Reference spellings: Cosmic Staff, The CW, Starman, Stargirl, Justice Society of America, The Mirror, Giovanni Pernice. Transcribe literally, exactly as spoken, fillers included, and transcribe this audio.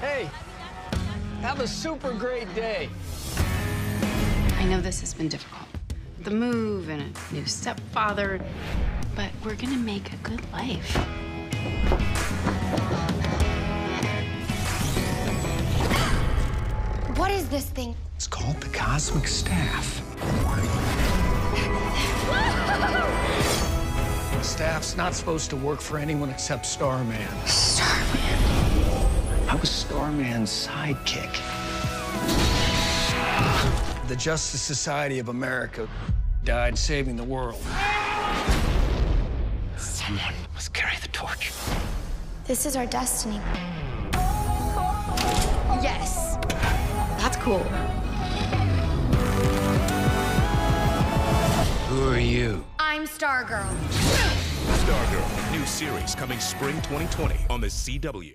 Hey, have a super great day. I know this has been difficult. The move and a new stepfather, but we're gonna make a good life. What is this thing? It's called the Cosmic Staff. The staff's not supposed to work for anyone except Starman. Starman? I was Starman's sidekick. The Justice Society of America died saving the world. Someone must carry the torch. This is our destiny. Yes. That's cool. Who are you? I'm Stargirl. Stargirl, new series coming spring twenty twenty on The C W.